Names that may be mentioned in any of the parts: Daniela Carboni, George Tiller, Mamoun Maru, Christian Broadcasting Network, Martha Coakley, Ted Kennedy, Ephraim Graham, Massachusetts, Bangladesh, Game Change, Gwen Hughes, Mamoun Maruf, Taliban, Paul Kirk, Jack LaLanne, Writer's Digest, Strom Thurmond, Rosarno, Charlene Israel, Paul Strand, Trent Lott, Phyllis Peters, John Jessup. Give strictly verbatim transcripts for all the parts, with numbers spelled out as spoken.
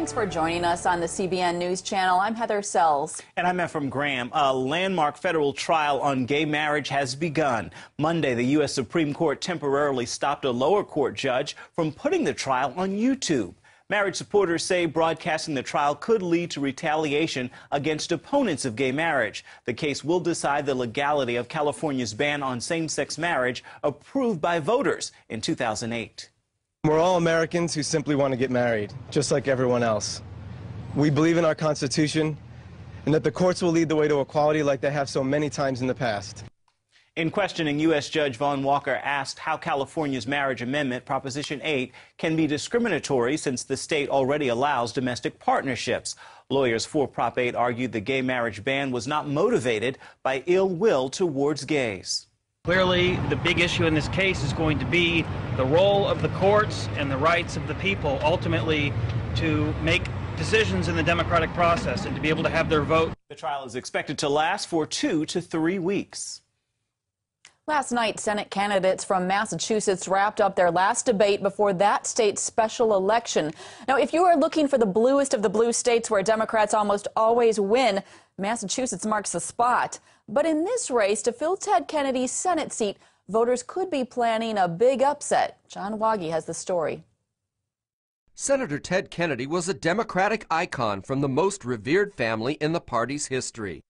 Thanks for joining us on the C B N News Channel. I'm Heather Sells. And I'm Ephraim Graham. A landmark federal trial on gay marriage has begun. Monday, the U S Supreme Court temporarily stopped a lower court judge from putting the trial on YouTube. Marriage supporters say broadcasting the trial could lead to retaliation against opponents of gay marriage. The case will decide the legality of California's ban on same-sex marriage approved by voters in two thousand eight. We're all Americans who simply want to get married, just like everyone else. We believe in our Constitution and that the courts will lead the way to equality like they have so many times in the past. In questioning, U S Judge Vaughn Walker asked how California's marriage amendment, Proposition eight, can be discriminatory since the state already allows domestic partnerships. Lawyers for Prop eight argued the gay marriage ban was not motivated by ill will towards gays. Clearly, the big issue in this case is going to be the role of the courts and the rights of the people, ultimately, to make decisions in the democratic process and to be able to have their vote. The trial is expected to last for two to three weeks. Last night, Senate candidates from Massachusetts wrapped up their last debate before that state's special election. Now, if you are looking for the bluest of the blue states where Democrats almost always win, Massachusetts marks the spot. But in this race to fill Ted Kennedy's Senate seat, voters could be planning a big upset. John Wagge has the story. Senator Ted Kennedy was a Democratic icon from the most revered family in the party's history.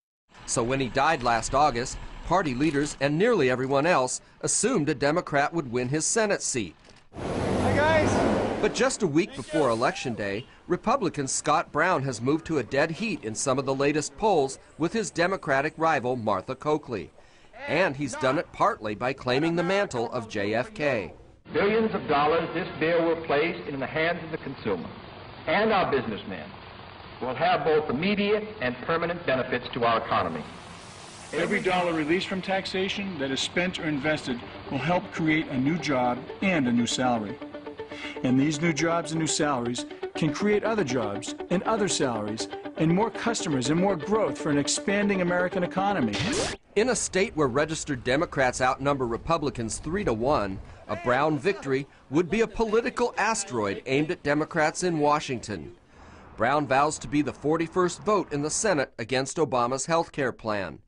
So when he died last August, party leaders and nearly everyone else assumed a Democrat would win his Senate seat. Hey guys. But just a week before Election Day, Republican Scott Brown has moved to a dead heat in some of the latest polls with his Democratic rival Martha Coakley. And he's done it partly by claiming the mantle of J F K. Billions of dollars this bill will place in the hands of the consumer, and our businessmen will have both immediate and permanent benefits to our economy. Every dollar released from taxation that is spent or invested will help create a new job and a new salary. And these new jobs and new salaries can create other jobs and other salaries and more customers and more growth for an expanding American economy. In a state where registered Democrats outnumber Republicans three to one, a Brown victory would be a political asteroid aimed at Democrats in Washington. Brown vows to be the forty-first vote in the Senate against Obama's health care plan.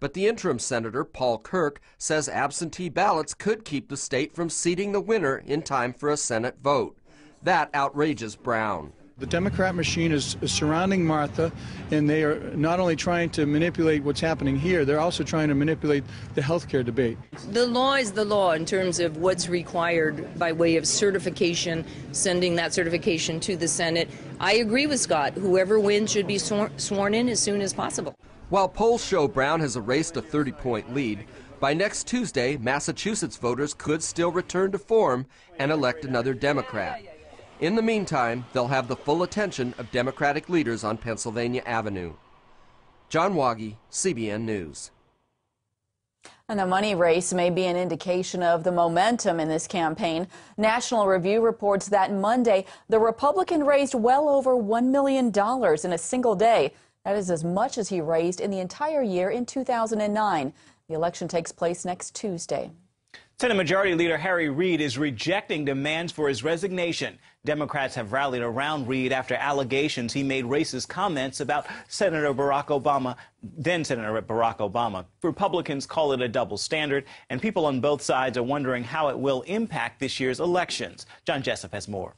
But the interim senator, Paul Kirk, says absentee ballots could keep the state from seating the winner in time for a Senate vote. That outrages Brown. The Democrat machine is surrounding Martha, and they are not only trying to manipulate what's happening here, they're also trying to manipulate the health care debate. The law is the law in terms of what's required by way of certification, sending that certification to the Senate. I agree with Scott. Whoever wins should be swor- sworn in as soon as possible. While polls show Brown has erased a thirty-point lead, by next Tuesday, Massachusetts voters could still return to form and elect another Democrat. In the meantime, they'll have the full attention of Democratic leaders on Pennsylvania Avenue. John Wagge, C B N News. And the money race may be an indication of the momentum in this campaign. National Review reports that Monday, the Republican raised well over one million dollars in a single day. That is as much as he raised in the entire year in two thousand nine. The election takes place next Tuesday. Senate Majority Leader Harry Reid is rejecting demands for his resignation. Democrats have rallied around Reid after allegations he made racist comments about Senator Barack Obama, then Senator Barack Obama. Republicans call it a double standard, and people on both sides are wondering how it will impact this year's elections. John Jessup has more.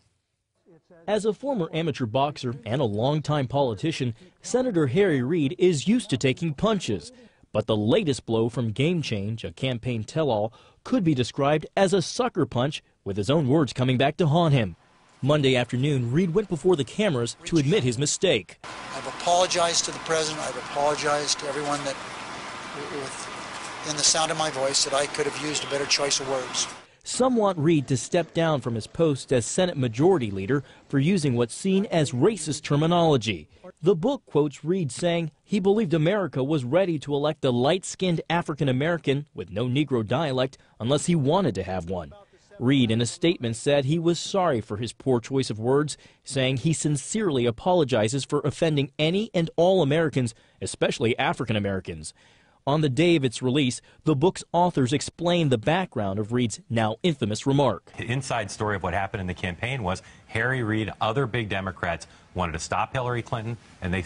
As a former amateur boxer and a longtime politician, Senator Harry Reid is used to taking punches. But the latest blow from Game Change, a campaign tell-all, could be described as a sucker punch, with his own words coming back to haunt him. Monday afternoon, Reid went before the cameras to admit his mistake. I've apologized to the president. I've apologized to everyone that, within the sound of my voice, that I could have used a better choice of words. Some want Reid to step down from his post as Senate Majority Leader for using what's seen as racist terminology. The book quotes Reid saying he believed America was ready to elect a light-skinned African American with no Negro dialect unless he wanted to have one. Reid, in a statement, said he was sorry for his poor choice of words, saying he sincerely apologizes for offending any and all Americans, especially African Americans. On the day of its release, the book's authors explained the background of Reid's now infamous remark. The inside story of what happened in the campaign was Harry Reid, other big Democrats wanted to stop Hillary Clinton, and they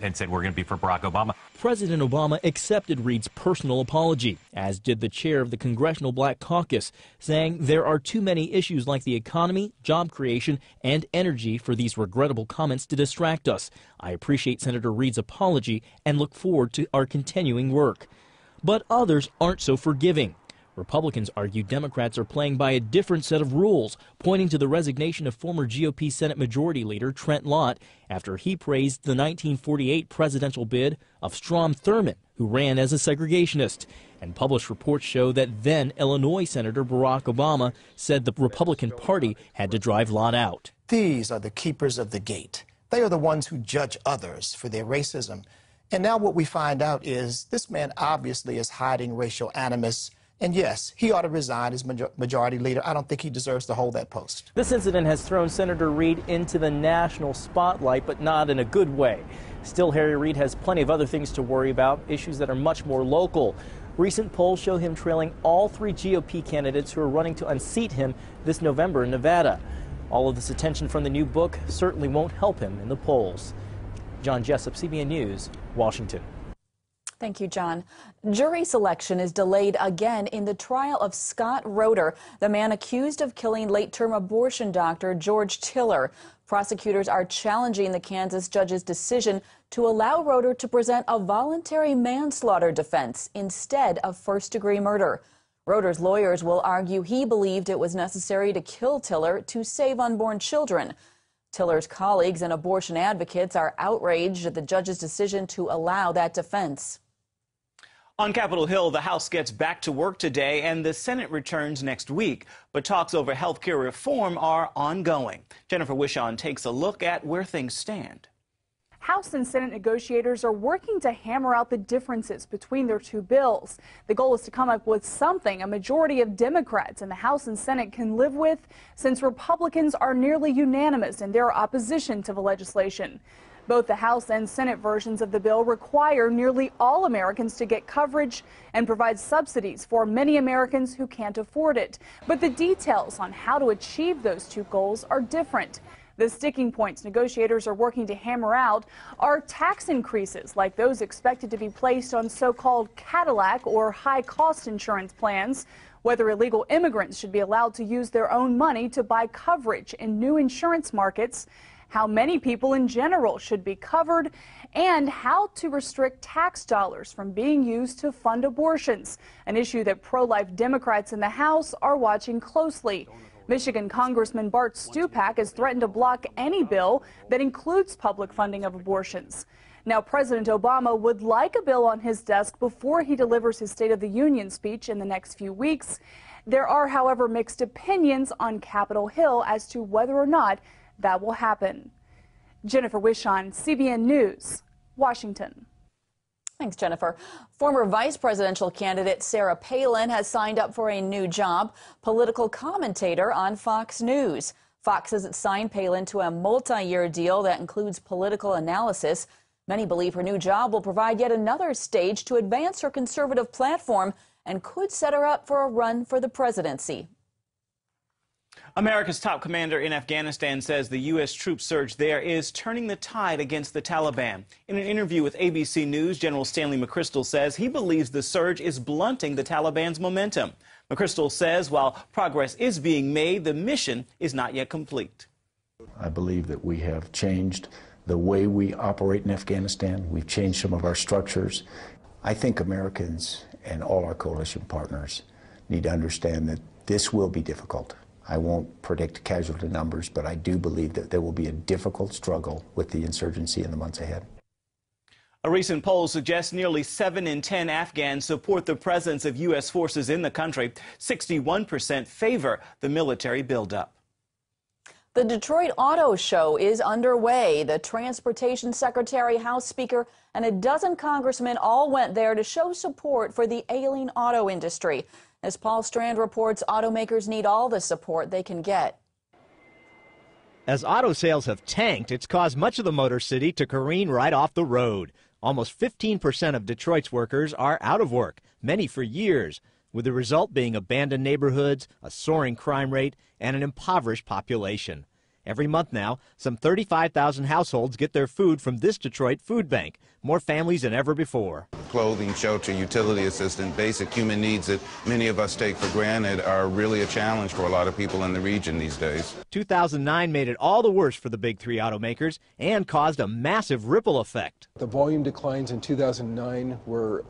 and said, we're going to be for Barack Obama. President Obama accepted Reid's personal apology, as did the chair of the Congressional Black Caucus, saying there are too many issues like the economy, job creation, and energy for these regrettable comments to distract us. I appreciate Senator Reid's apology and look forward to our continuing work. But others aren't so forgiving. Republicans argue Democrats are playing by a different set of rules, pointing to the resignation of former G O P Senate Majority Leader Trent Lott after he praised the nineteen forty-eight presidential bid of Strom Thurmond, who ran as a segregationist. And published reports show that then Illinois Senator Barack Obama said the Republican Party had to drive Lott out. These are the keepers of the gate. They are the ones who judge others for their racism. And now what we find out is this man obviously is hiding racial animus. And yes, he ought to resign as majority leader. I don't think he deserves to hold that post. This incident has thrown Senator Reid into the national spotlight, but not in a good way. Still, Harry Reid has plenty of other things to worry about, issues that are much more local. Recent polls show him trailing all three G O P candidates who are running to unseat him this November in Nevada. All of this attention from the new book certainly won't help him in the polls. John Jessup, C B N News, Washington. Thank you, John. Jury selection is delayed again in the trial of Scott Roeder, the man accused of killing late-term abortion doctor George Tiller. Prosecutors are challenging the Kansas judge's decision to allow Roeder to present a voluntary manslaughter defense instead of first-degree murder. Roeder's lawyers will argue he believed it was necessary to kill Tiller to save unborn children. Tiller's colleagues and abortion advocates are outraged at the judge's decision to allow that defense. On Capitol Hill, the House gets back to work today and the Senate returns next week. But talks over health care reform are ongoing. Jennifer Wishon takes a look at where things stand. House and Senate negotiators are working to hammer out the differences between their two bills. The goal is to come up with something a majority of Democrats in the House and Senate can live with, since Republicans are nearly unanimous in their opposition to the legislation. Both the House and Senate versions of the bill require nearly all Americans to get coverage and provide subsidies for many Americans who can't afford it. But the details on how to achieve those two goals are different. The sticking points negotiators are working to hammer out are tax increases, like those expected to be placed on so-called Cadillac or high-cost insurance plans, whether illegal immigrants should be allowed to use their own money to buy coverage in new insurance markets, how many people in general should be covered, and how to restrict tax dollars from being used to fund abortions, an issue that pro-life Democrats in the House are watching closely. Michigan Congressman Bart Stupak has threatened to block any bill that includes public funding of abortions. Now, President Obama would like a bill on his desk before he delivers his State of the Union speech in the next few weeks. There are, however, mixed opinions on Capitol Hill as to whether or not that will happen. Jennifer Wishon, C B N News, Washington. Thanks, Jennifer. Former vice presidential candidate Sarah Palin has signed up for a new job, political commentator on Fox News. Fox says it signed Palin to a multi-year deal that includes political analysis. Many believe her new job will provide yet another stage to advance her conservative platform and could set her up for a run for the presidency. America's top commander in Afghanistan says the U S troop surge there is turning the tide against the Taliban. In an interview with A B C News, General Stanley McChrystal says he believes the surge is blunting the Taliban's momentum. McChrystal says while progress is being made, the mission is not yet complete. I believe that we have changed the way we operate in Afghanistan. We've changed some of our structures. I think Americans and all our coalition partners need to understand that this will be difficult. I won't predict casualty numbers, but I do believe that there will be a difficult struggle with the insurgency in the months ahead. A recent poll suggests nearly seven in ten Afghans support the presence of U S forces in the country. sixty-one percent favor the military buildup. The Detroit Auto Show is underway. The Transportation Secretary, House Speaker, and a dozen congressmen all went there to show support for the ailing auto industry. As Paul Strand reports, automakers need all the support they can get. As auto sales have tanked, it's caused much of the Motor City to careen right off the road. Almost fifteen percent of Detroit's workers are out of work, many for years, with the result being abandoned neighborhoods, a soaring crime rate, and an impoverished population. Every month now, some thirty-five thousand households get their food from this Detroit food bank. More families than ever before. Clothing, shelter, utility assistance, basic human needs that many of us take for granted are really a challenge for a lot of people in the region these days. two thousand nine made it all the worse for the big three automakers and caused a massive ripple effect. The volume declines in two thousand nine were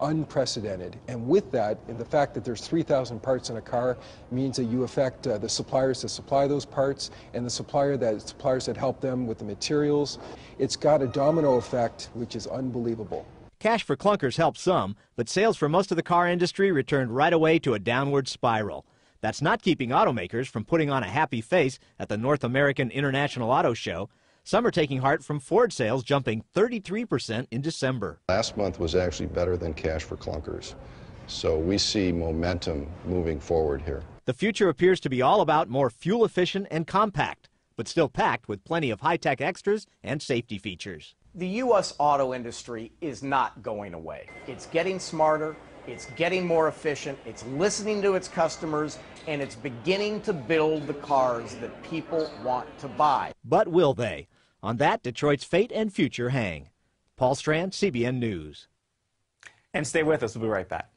unprecedented, and with that, and the fact that there's three thousand parts in a car means that you affect uh, the suppliers that supply those parts and the supplier that suppliers that help them with the materials. It's got a domino effect which is unbelievable. Cash for clunkers helped some, but sales for most of the car industry returned right away to a downward spiral. That's not keeping automakers from putting on a happy face at the North American International Auto Show. Some are taking heart from Ford sales jumping thirty-three percent in December. Last month was actually better than cash for clunkers, so we see momentum moving forward here. The future appears to be all about more fuel-efficient and compact, but still packed with plenty of high-tech extras and safety features. The U S auto industry is not going away. It's getting smarter, it's getting more efficient, it's listening to its customers, and it's beginning to build the cars that people want to buy. But will they? On that, Detroit's fate and future hang. Paul Strand, C B N News. And stay with us. We'll be right back.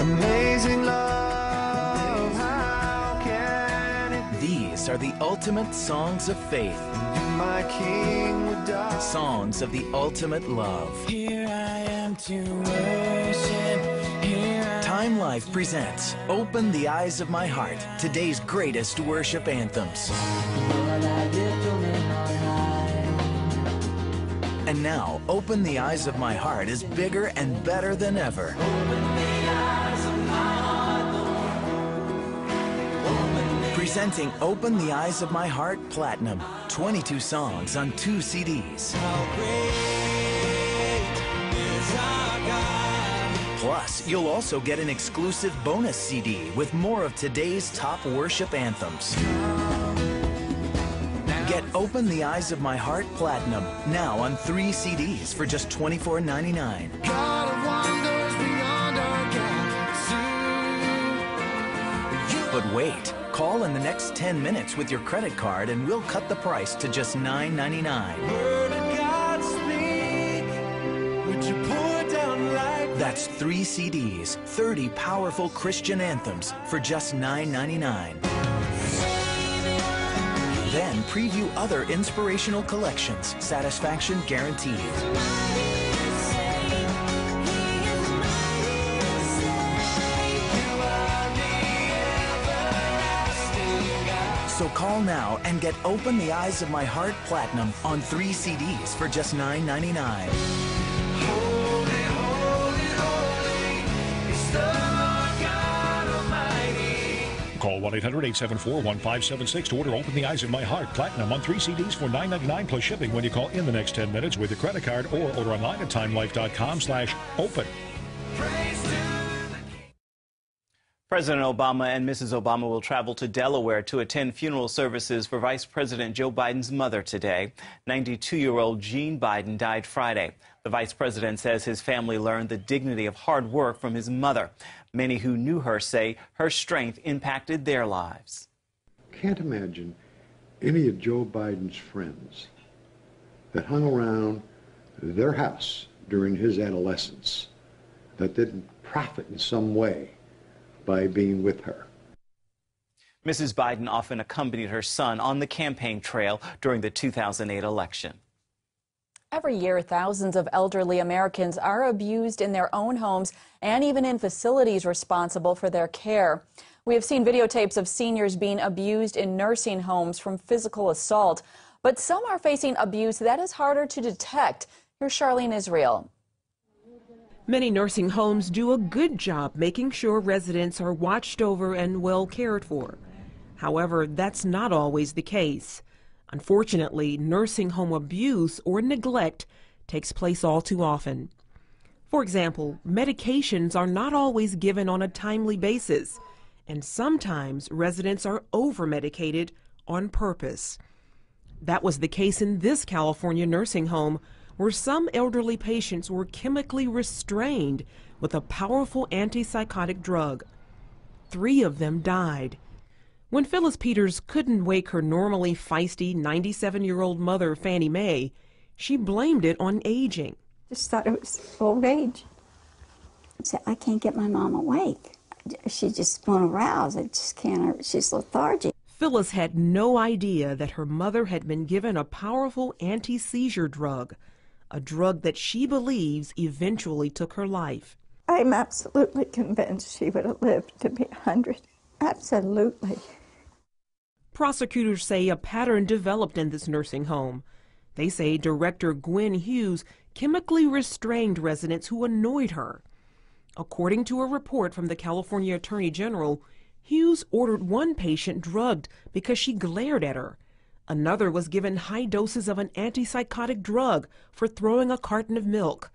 Amazing love, how can it be? These are the ultimate songs of faith. My king would die. Songs of the ultimate love. Here I am to worship. Here I Time Life presents Open the Eyes of My Heart, today's greatest worship anthems. And now, Open the Eyes of My Heart is bigger and better than ever. Presenting Open the Eyes of My Heart Platinum, twenty-two songs on two C Ds. How great is our God. Plus, you'll also get an exclusive bonus C D with more of today's top worship anthems. Get Open the Eyes of My Heart Platinum now on three C Ds for just twenty-four ninety-nine. God of wonders beyond our galaxy. But wait. Call in the next ten minutes with your credit card and we'll cut the price to just nine ninety-nine. Word of God speak, would you pour down like that's three C Ds, thirty powerful Christian anthems for just nine ninety-nine. Then preview other inspirational collections, satisfaction guaranteed. So call now and get Open the Eyes of My Heart Platinum on three C Ds for just nine ninety-nine. Holy, holy, holy is the Lord God Almighty. Call one eight hundred, eight seven four, one five seven six to order Open the Eyes of My Heart Platinum on three C Ds for nine ninety-nine plus shipping when you call in the next ten minutes with your credit card or order online at timelife dot com slash open. President Obama and Missus Obama will travel to Delaware to attend funeral services for Vice President Joe Biden's mother today. ninety-two-year-old Jean Biden died Friday. The vice president says his family learned the dignity of hard work from his mother. Many who knew her say her strength impacted their lives. Can't imagine any of Joe Biden's friends that hung around their house during his adolescence that didn't profit in some way by being with her. Missus Biden often accompanied her son on the campaign trail during the two thousand eight election. Every year, thousands of elderly Americans are abused in their own homes and even in facilities responsible for their care. We have seen videotapes of seniors being abused in nursing homes from physical assault, but some are facing abuse that is harder to detect. Here's Charlene Israel. Many nursing homes do a good job making sure residents are watched over and well cared for. However, that's not always the case. Unfortunately, nursing home abuse or neglect takes place all too often. For example, medications are not always given on a timely basis, and sometimes residents are over-medicated on purpose. That was the case in this California nursing home, where some elderly patients were chemically restrained with a powerful antipsychotic drug. Three of them died. When Phyllis Peters couldn't wake her normally feisty ninety-seven-year-old mother, Fannie Mae, she blamed it on aging. Just thought it was old age. I said, I can't get my mom awake. She just won't arouse. I just can't. She's lethargic. Phyllis had no idea that her mother had been given a powerful anti-seizure drug, a drug that she believes eventually took her life. I'm absolutely convinced she would have lived to be one hundred. Absolutely. Prosecutors say a pattern developed in this nursing home. They say director Gwen Hughes chemically restrained residents who annoyed her. According to a report from the California Attorney General, Hughes ordered one patient drugged because she glared at her. Another was given high doses of an antipsychotic drug for throwing a carton of milk.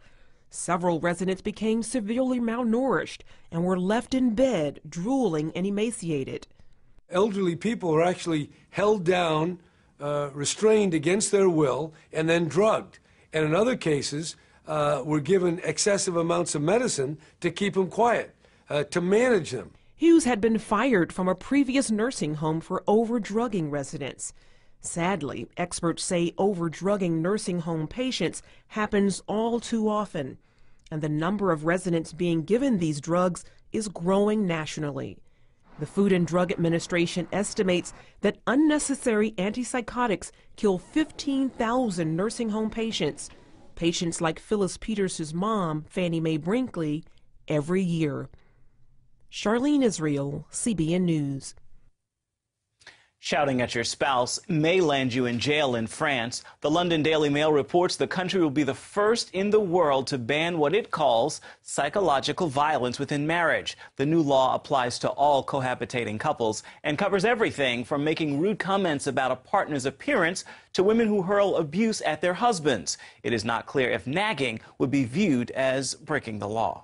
Several residents became severely malnourished and were left in bed, drooling and emaciated. Elderly people are actually held down, uh, restrained against their will, and then drugged. And in other cases, uh, were given excessive amounts of medicine to keep them quiet, uh, to manage them. Hughes had been fired from a previous nursing home for overdrugging residents. Sadly, experts say overdrugging nursing home patients happens all too often, and the number of residents being given these drugs is growing nationally. The Food and Drug Administration estimates that unnecessary antipsychotics kill fifteen thousand nursing home patients, patients like Phyllis Peters' mom, Fannie Mae Brinkley, every year. Charlene Israel, C B N News. Shouting at your spouse may land you in jail in France. The London Daily Mail reports the country will be the first in the world to ban what it calls psychological violence within marriage. The new law applies to all cohabitating couples and covers everything from making rude comments about a partner's appearance to women who hurl abuse at their husbands. It is not clear if nagging would be viewed as breaking the law.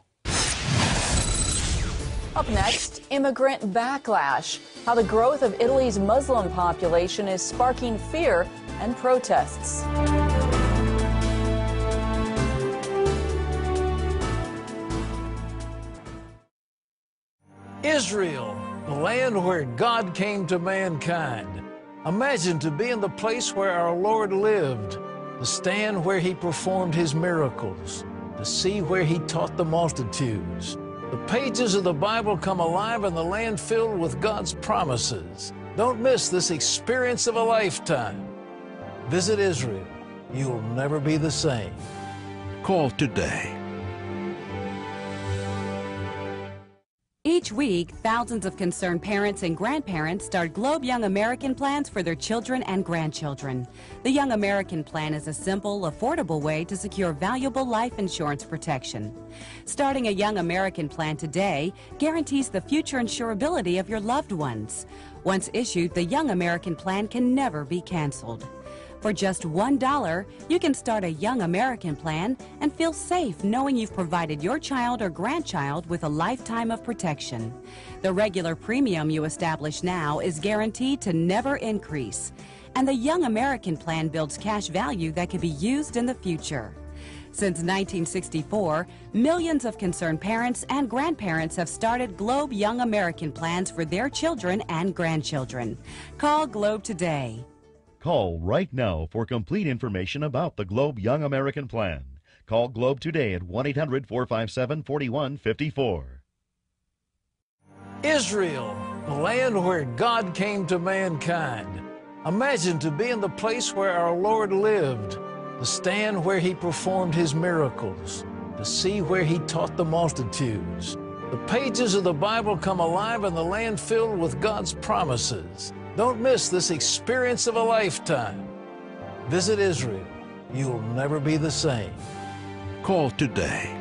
Up next, immigrant backlash, how the growth of Italy's Muslim population is sparking fear and protests. Israel, the land where God came to mankind. Imagine to be in the place where our Lord lived, to stand where he performed his miracles, to see where he taught the multitudes. The pages of the Bible come alive in the land filled with God's promises. Don't miss this experience of a lifetime. Visit Israel. You'll never be the same. Call today. Each week, thousands of concerned parents and grandparents start Globe Young American plans for their children and grandchildren. The Young American Plan is a simple, affordable way to secure valuable life insurance protection. Starting a Young American Plan today guarantees the future insurability of your loved ones. Once issued, the Young American Plan can never be canceled. For just one dollar, you can start a Young American Plan and feel safe knowing you've provided your child or grandchild with a lifetime of protection. The regular premium you establish now is guaranteed to never increase, and the Young American Plan builds cash value that can be used in the future. Since nineteen sixty-four, millions of concerned parents and grandparents have started Globe Young American Plans for their children and grandchildren. Call Globe today. Call right now for complete information about the Globe Young American Plan. Call Globe today at one eight hundred, four five seven, four one five four. Israel, the land where God came to mankind. Imagine to be in the place where our Lord lived, to stand where he performed his miracles, to see where he taught the multitudes. The pages of the Bible come alive in the land filled with God's promises. Don't miss this experience of a lifetime. Visit Israel. You'll never be the same. Call today.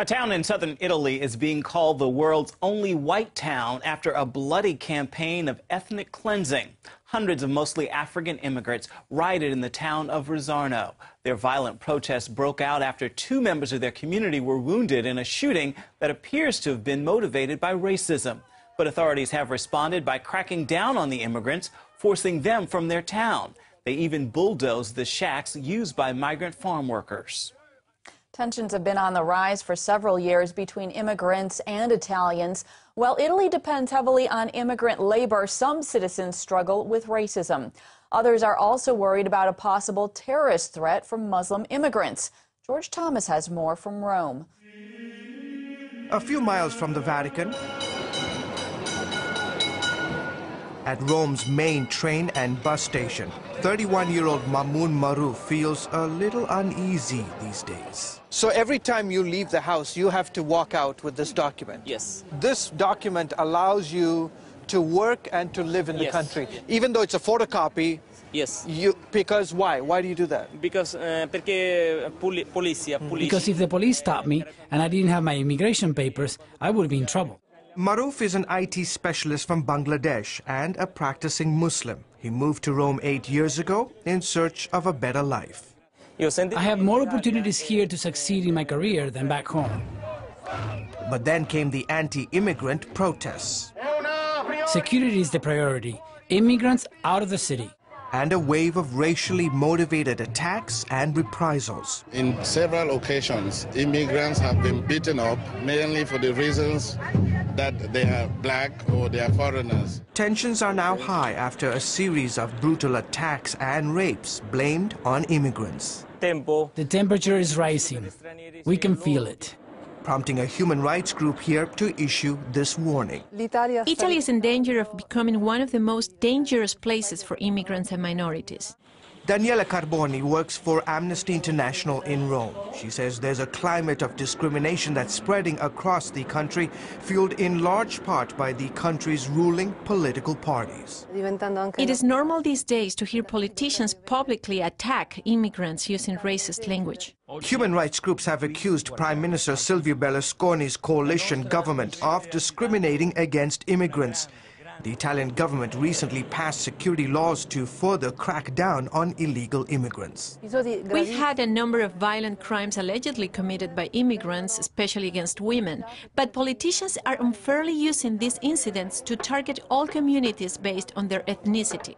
A town in southern Italy is being called the world's only white town after a bloody campaign of ethnic cleansing. Hundreds of mostly African immigrants rioted in the town of Rosarno. Their violent protests broke out after two members of their community were wounded in a shooting that appears to have been motivated by racism. But authorities have responded by cracking down on the immigrants, forcing them from their town. They even bulldozed the shacks used by migrant farm workers. Tensions have been on the rise for several years between immigrants and Italians. While Italy depends heavily on immigrant labor, some citizens struggle with racism. Others are also worried about a possible terrorist threat from Muslim immigrants. George Thomas has more from Rome. A few miles from the Vatican, at Rome's main train and bus station, thirty-one-year-old Mamoun Maru feels a little uneasy these days. So every time you leave the house, you have to walk out with this document? Yes. This document allows you to work and to live in the yes. country, yes. even though it's a photocopy. Yes. You, because why? Why do you do that? Because uh, perché poli, polizia, police. Because if the police stopped me and I didn't have my immigration papers, I would be in trouble. Maruf is an I T specialist from Bangladesh and a practicing Muslim. He moved to Rome eight years ago in search of a better life. I have more opportunities here to succeed in my career than back home. But then came the anti-immigrant protests. Security is the priority. Immigrants out of the city. And a wave of racially motivated attacks and reprisals. In several occasions, immigrants have been beaten up, mainly for the reasons that they are black or they are foreigners. Tensions are now high after a series of brutal attacks and rapes blamed on immigrants. The temperature is rising. We can feel it. Prompting a human rights group here to issue this warning. Italy is in danger of becoming one of the most dangerous places for immigrants and minorities. Daniela Carboni works for Amnesty International in Rome. She says there's a climate of discrimination that's spreading across the country, fueled in large part by the country's ruling political parties. It is normal these days to hear politicians publicly attack immigrants using racist language. Human rights groups have accused Prime Minister Silvio Berlusconi's coalition government of discriminating against immigrants. The Italian government recently passed security laws to further crack down on illegal immigrants. We've had a number of violent crimes allegedly committed by immigrants, especially against women. But politicians are unfairly using these incidents to target all communities based on their ethnicity.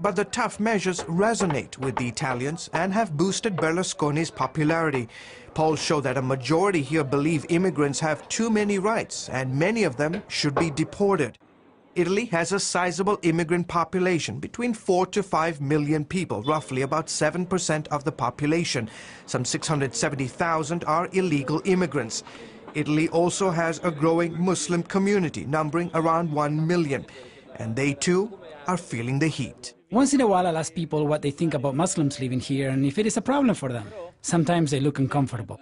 But the tough measures resonate with the Italians and have boosted Berlusconi's popularity. Polls show that a majority here believe immigrants have too many rights and many of them should be deported. Italy has a sizable immigrant population, between four to five million people, roughly about seven percent of the population. Some six hundred seventy thousand are illegal immigrants. Italy also has a growing Muslim community, numbering around one million. And they, too, are feeling the heat. Once in a while, I'll ask people what they think about Muslims living here and if it is a problem for them. Sometimes they look uncomfortable.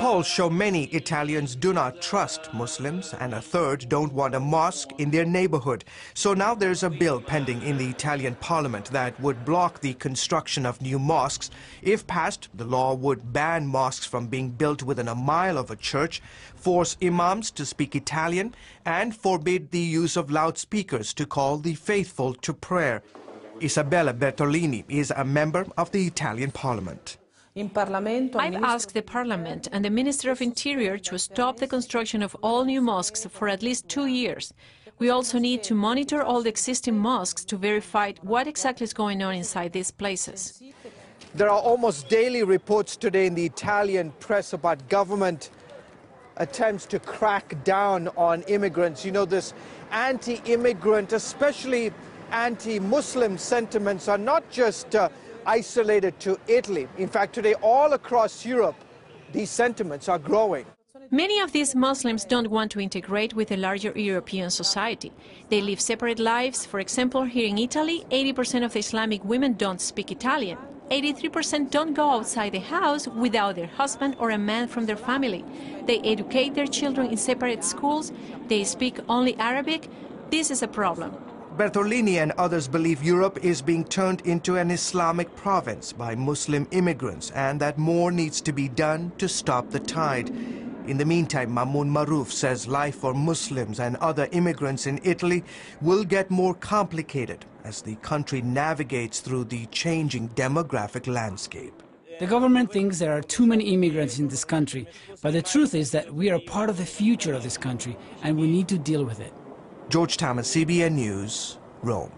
Polls show many Italians do not trust Muslims, and a third don't want a mosque in their neighborhood. So now there's a bill pending in the Italian parliament that would block the construction of new mosques. If passed, the law would ban mosques from being built within a mile of a church, force imams to speak Italian, and forbid the use of loudspeakers to call the faithful to prayer. Isabella Bertolini is a member of the Italian parliament. I've asked the Parliament and the Minister of Interior to stop the construction of all new mosques for at least two years. We also need to monitor all the existing mosques to verify what exactly is going on inside these places. There are almost daily reports today in the Italian press about government attempts to crack down on immigrants. You know, this anti-immigrant, especially anti-Muslim sentiments are not just uh, isolated to Italy. In fact, today all across Europe, these sentiments are growing. Many of these Muslims don't want to integrate with the larger European society. They live separate lives. For example, here in Italy, eighty percent of the Islamic women don't speak Italian. eighty-three percent don't go outside the house without their husband or a man from their family. They educate their children in separate schools. They speak only Arabic. This is a problem. Bertolini and others believe Europe is being turned into an Islamic province by Muslim immigrants and that more needs to be done to stop the tide. In the meantime, Mamoun Maruf says life for Muslims and other immigrants in Italy will get more complicated as the country navigates through the changing demographic landscape. The government thinks there are too many immigrants in this country, but the truth is that we are part of the future of this country and we need to deal with it. George Thomas, C B N News, Rome.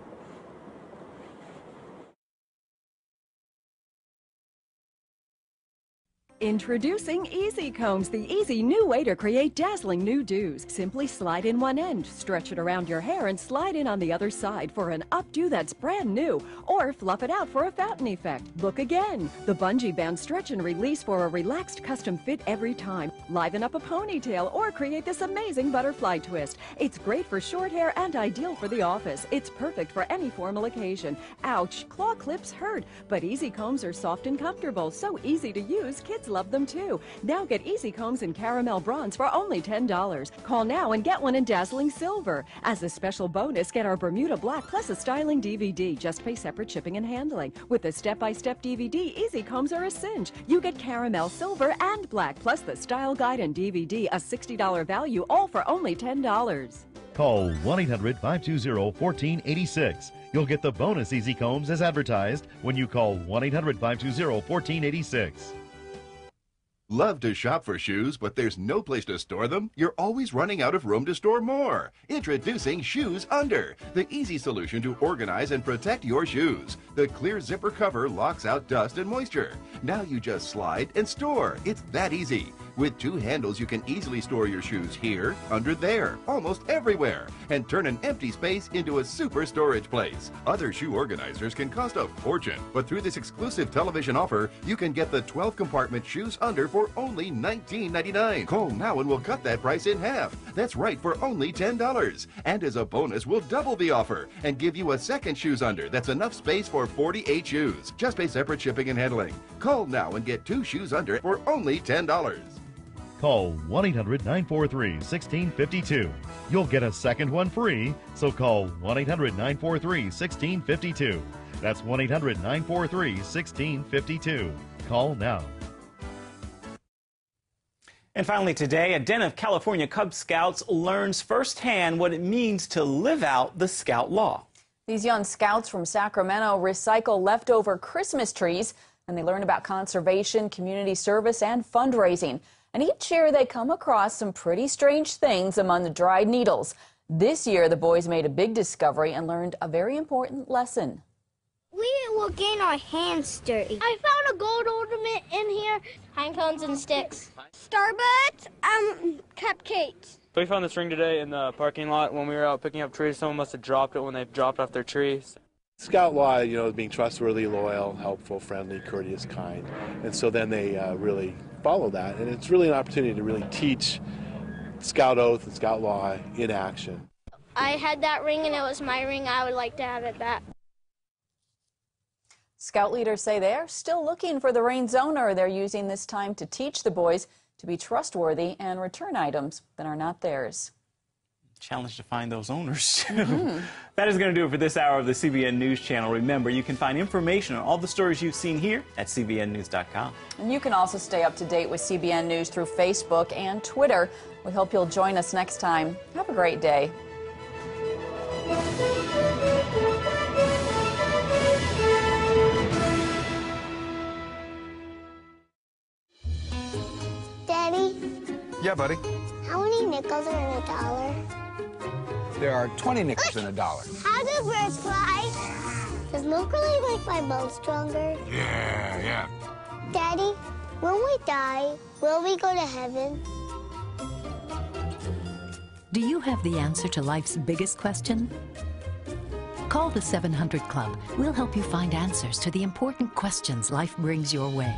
Introducing Easy Combs, the easy new way to create dazzling new dos. Simply slide in one end, stretch it around your hair, and slide in on the other side for an updo that's brand new, or fluff it out for a fountain effect. Look again. The bungee band stretch and release for a relaxed custom fit every time. Liven up a ponytail or create this amazing butterfly twist. It's great for short hair and ideal for the office. It's perfect for any formal occasion. Ouch, claw clips hurt, but Easy Combs are soft and comfortable, so easy to use, kids love them too. Now get Easy Combs in caramel bronze for only ten dollars. Call now and get one in dazzling silver. As a special bonus, get our Bermuda black plus a styling D V D. Just pay separate shipping and handling. With a step-by-step D V D, Easy Combs are a cinch. You get caramel, silver, and black, plus the style guide and D V D, a sixty dollar value, all for only ten dollars. Call one eight hundred, five two zero, one four eight six. You'll get the bonus Easy Combs as advertised when you call one eight hundred, five two zero, one four eight six. Love to shop for shoes, but there's no place to store them? You're always running out of room to store more. Introducing Shoes Under, the easy solution to organize and protect your shoes. The clear zipper cover locks out dust and moisture. Now you just slide and store. It's that easy. With two handles, you can easily store your shoes here, under there, almost everywhere, and turn an empty space into a super storage place. Other shoe organizers can cost a fortune, but through this exclusive television offer, you can get the twelve compartment Shoes Under for only nineteen ninety-nine. Call now and we'll cut that price in half. That's right, for only ten dollars. And as a bonus, we'll double the offer and give you a second Shoes Under that's enough space for forty-eight shoes. Just pay separate shipping and handling. Call now and get two Shoes Under for only ten dollars. Call one eight hundred, nine four three, one six five two. You'll get a second one free, so call one eight hundred, nine four three, one six five two. That's one eight hundred, nine four three, one six five two. Call now. And finally today, a den of California Cub Scouts learns firsthand what it means to live out the Scout law. These young Scouts from Sacramento recycle leftover Christmas trees, and they learn about conservation, community service, and fundraising. And each year they come across some pretty strange things among the dried needles. This year the boys made a big discovery and learned a very important lesson. We will gain our hands dirty. I found a gold ornament in here. Pine cones and sticks. Starbucks, um, cupcakes. We found this ring today in the parking lot when we were out picking up trees. Someone must have dropped it when they dropped off their trees. Scout law, you know, being trustworthy, loyal, helpful, friendly, courteous, kind. And so then they uh, really follow that, and it's really an opportunity to really teach Scout oath and Scout law in action. I had that ring and it was my ring. I would like to have it back. Scout leaders say they're still looking for the ring's owner. They're using this time to teach the boys to be trustworthy and return items that are not theirs. Challenge to find those owners. Mm-hmm. That is going to do it for this hour of the C B N News Channel. Remember, you can find information on all the stories you've seen here at C B N news dot com. And you can also stay up to date with C B N News through Facebook and Twitter. We hope you'll join us next time. Have a great day. Daddy? Yeah, buddy? How many nickels are in a dollar? There are twenty nickels in a dollar. How do birds fly? Does milk really make my bones stronger? Yeah, yeah. Daddy, when we die, will we go to heaven? Do you have the answer to life's biggest question? Call the seven hundred Club. We'll help you find answers to the important questions life brings your way.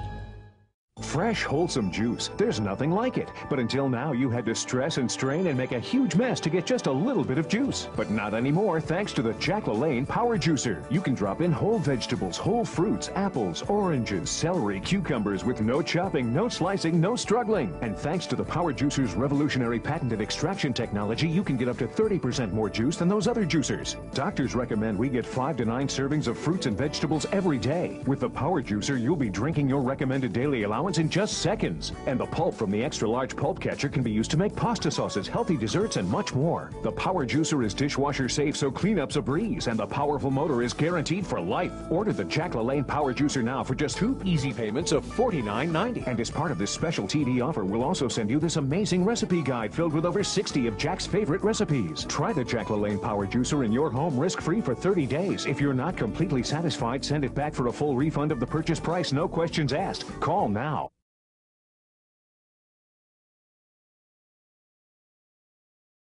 Fresh, wholesome juice. There's nothing like it. But until now, you had to stress and strain and make a huge mess to get just a little bit of juice. But not anymore, thanks to the Jack LaLanne Power Juicer. You can drop in whole vegetables, whole fruits, apples, oranges, celery, cucumbers with no chopping, no slicing, no struggling. And thanks to the Power Juicer's revolutionary patented extraction technology, you can get up to thirty percent more juice than those other juicers. Doctors recommend we get five to nine servings of fruits and vegetables every day. With the Power Juicer, you'll be drinking your recommended daily allowance in just seconds. And the pulp from the extra large pulp catcher can be used to make pasta sauces, healthy desserts, and much more. The Power Juicer is dishwasher safe, so cleanup's a breeze, and the powerful motor is guaranteed for life. Order the Jack LaLanne Power Juicer now for just two easy payments of forty-nine ninety. And as part of this special T D offer, we'll also send you this amazing recipe guide filled with over sixty of Jack's favorite recipes. Try the Jack LaLanne Power Juicer in your home risk-free for thirty days. If you're not completely satisfied, send it back for a full refund of the purchase price, no questions asked. Call now.